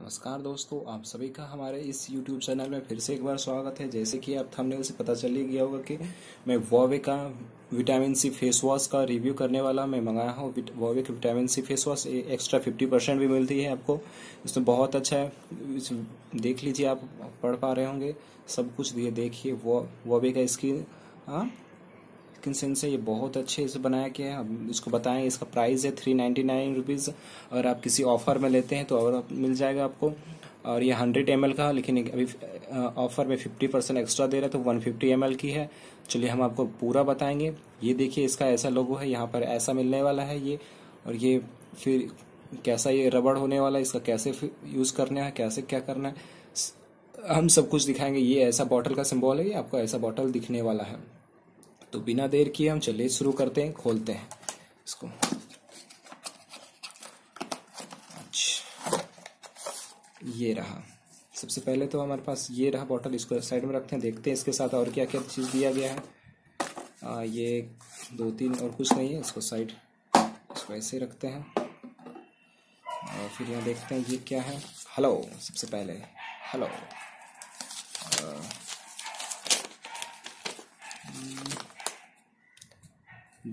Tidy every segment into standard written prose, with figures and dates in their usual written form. नमस्कार दोस्तों, आप सभी का हमारे इस YouTube चैनल में फिर से एक बार स्वागत है। जैसे कि आप थंबनेल से पता चल ही गया होगा कि मैं वॉवे का विटामिन सी फेस वॉश का रिव्यू करने वाला मैं मंगाया हूँ। वॉवे के vitamin C face wash extra 50% भी मिलती है आपको, इसमें बहुत अच्छा है। देख लीजिए, आप पढ़ पा रहे होंगे सब कुछ। ये देखिए वॉवे का स्किन से ये बहुत अच्छे से बनाया गया है। हम इसको बताएं, इसका प्राइस है 399 रुपीज़। अगर आप किसी ऑफ़र में लेते हैं तो और मिल जाएगा आपको। और ये 100 ml का, लेकिन अभी ऑफ़र में 50% एक्स्ट्रा दे रहा है तो 150 ml की है। चलिए हम आपको पूरा बताएंगे। ये देखिए, इसका ऐसा लोगो है, यहाँ पर ऐसा मिलने वाला है ये। और ये फिर कैसा ये रबड़ होने वाला है, इसका कैसे यूज़ करना है, कैसे क्या करना है, हम सब कुछ दिखाएंगे। ये ऐसा बॉटल का सिंबल है, ये आपको ऐसा बॉटल दिखने वाला है। तो बिना देर किए हम चलिए शुरू करते हैं, खोलते हैं इसको। अच्छा, ये रहा। सबसे पहले तो हमारे पास ये रहा बॉटल, इसको साइड में रखते हैं। देखते हैं इसके साथ और क्या क्या चीज़ दिया गया है। ये 2-3 और कुछ नहीं है। इसको साइड, इसको ऐसे रखते हैं। और फिर यहाँ देखते हैं ये क्या है। हेलो, सबसे पहले हेलो।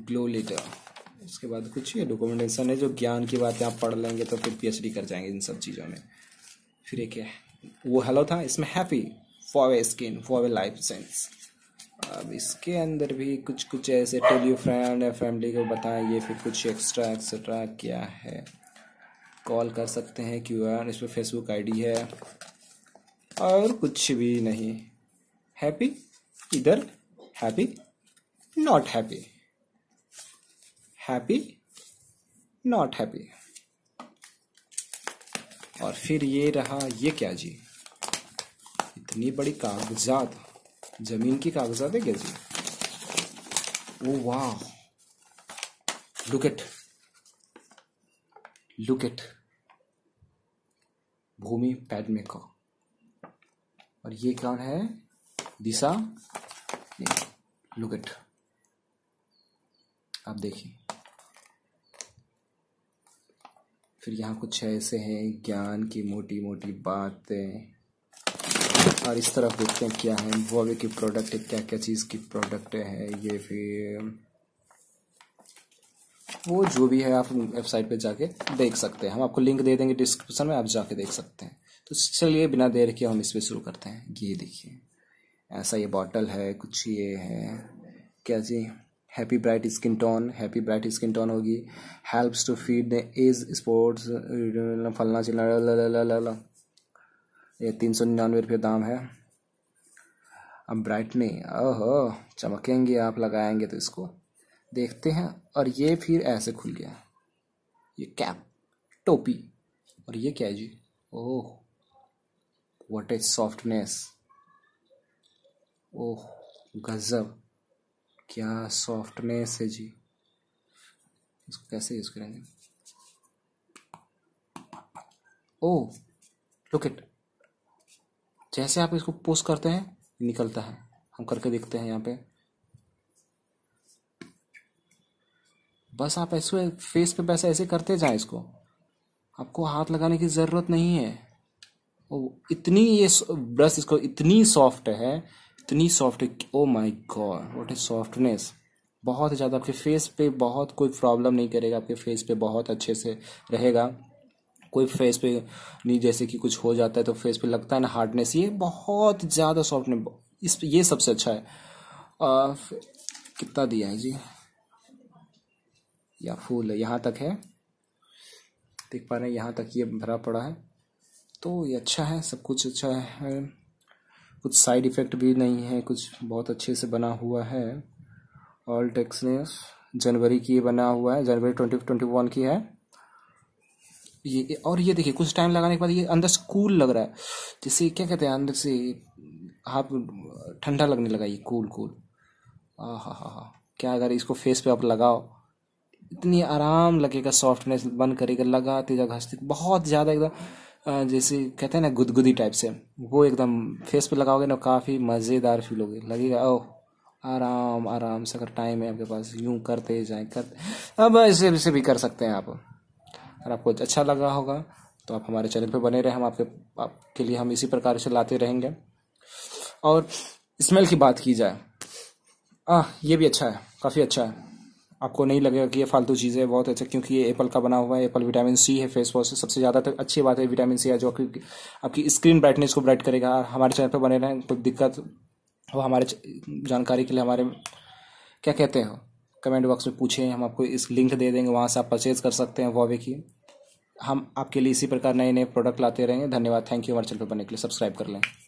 Glow litre. इसके बाद कुछ ये डॉक्यूमेंटेशन है, जो ज्ञान की बातें आप पढ़ लेंगे तो फिर PhD कर जाएंगे इन सब चीज़ों में। फिर एक है वो हेलो था, इसमें happy for skin for life sense. अब इसके अंदर भी कुछ कुछ ऐसे टेल योर फ्रेंड या फैमिली को बताएं, ये फिर कुछ एक्स्ट्रा एक्स्ट्रा क्या है। कॉल कर सकते हैं, QR, इस पर फेसबुक ID है और कुछ भी नहीं। हैप्पी इधर, happy not happy, happy not happy. और फिर ये रहा, ये क्या जी, इतनी बड़ी कागजात, जमीन की कागजात है क्या जी। ओ वाह, लुक एट भूमि पैडमेको। और ये कौन है, दिशा। लुक एट, आप देखिए। फिर यहाँ कुछ ऐसे हैं ज्ञान की मोटी मोटी बातें। और इस तरफ देखते हैं क्या है वॉवे की प्रोडक्ट, क्या क्या चीज़ की प्रोडक्ट है ये। फिर वो जो भी है आप वेबसाइट पे जाके देख सकते हैं, हम आपको लिंक दे देंगे डिस्क्रिप्शन में, आप जाके देख सकते हैं। तो चलिए बिना देर के हम इस पर शुरू करते हैं। ये देखिए, ऐसा ये बॉटल है, कुछ ये है क्या जी, happy bright skin tone. Happy bright skin tone होगी, helps to feed the age sports फलना चिलना ला। ये 399 रुपये दाम है। अब ब्राइटनी, ओहो चमकेंगे आप लगाएंगे तो। इसको देखते हैं। और ये फिर ऐसे खुल गया, ये कैप टोपी। और ये क्या है जी, oh what is softness. Oh गजब, क्या सॉफ्टनेस है जी। इसको कैसे यूज करेंगे। ओह लुक इट, जैसे आप इसको पुश करते हैं निकलता है। हम करके देखते हैं यहाँ पे। बस आप ऐसे फेस पे वैसे ऐसे करते जाएं इसको, आपको हाथ लगाने की जरूरत नहीं है। ओ इतनी ये ब्रश, इसको इतनी सॉफ्ट है, इतनी soft. Oh my God, what is softness. बहुत ज़्यादा आपके फेस पे बहुत कोई प्रॉब्लम नहीं करेगा, आपके फेस पे बहुत अच्छे से रहेगा। कोई फेस पे नहीं, जैसे कि कुछ हो जाता है तो फेस पे लगता है ना हार्डनेस, ये बहुत ज़्यादा सॉफ्टनेस इस पे, ये सबसे अच्छा है। कितना दिया है जी, या फूल है यहाँ तक है, देख पा रहे हैं यहाँ तक ये भरा पड़ा है। तो ये अच्छा है, सब कुछ अच्छा है, कुछ साइड इफ़ेक्ट भी नहीं है, कुछ बहुत अच्छे से बना हुआ है। ऑल टेक्सनेस जनवरी की बना हुआ है, जनवरी 2021 की है ये। और ये देखिए, कुछ टाइम लगाने के बाद ये अंदर से कूल लग रहा है, जैसे क्या कहते हैं अंदर से हाथ ठंडा लगने लगा, ये कूल। आहा, क्या अगर इसको फेस पे आप लगाओ, इतनी आराम लगेगा, सॉफ्टनेस बन करेगा, लगाते जा घासते बहुत ज़्यादा, एकदम जैसे कहते हैं ना गुदगुदी टाइप से, वो एकदम फेस पे लगाओगे ना, काफ़ी मज़ेदार फील होगी, लगेगा। ओह आराम से, अगर टाइम है आपके पास, यूं करते जाएं। अब ऐसे भी कर सकते हैं आप। अगर आपको अच्छा लगा होगा तो आप हमारे चैनल पे बने रहें, हम आपके लिए हम इसी प्रकार से लाते रहेंगे। और स्मेल की बात की जाए, ये भी अच्छा है, काफ़ी अच्छा है। आपको नहीं लगेगा कि ये फालतू चीज़ है, बहुत अच्छा, क्योंकि ये एप्पल का बना हुआ है। एप्पल विटामिन सी है फेस वॉश, सबसे ज़्यादा तक अच्छी बात है विटामिन सी है, जो आपकी स्क्रीन ब्राइटनेस को ब्राइट करेगा। हमारे चैनल पर बने रहें, कोई दिक्कत हो हमारे जानकारी के लिए हमारे क्या कहते हो कमेंट बॉक्स में पूछें, हम आपको इस लिंक दे देंगे, वहाँ से आप परचेज़ कर सकते हैं वॉवे की। हम आपके लिए इसी प्रकार नए नए प्रोडक्ट लाते रहेंगे। धन्यवाद, थैंक यू हमारे चैनल पर बनने के लिए, सब्सक्राइब कर लें।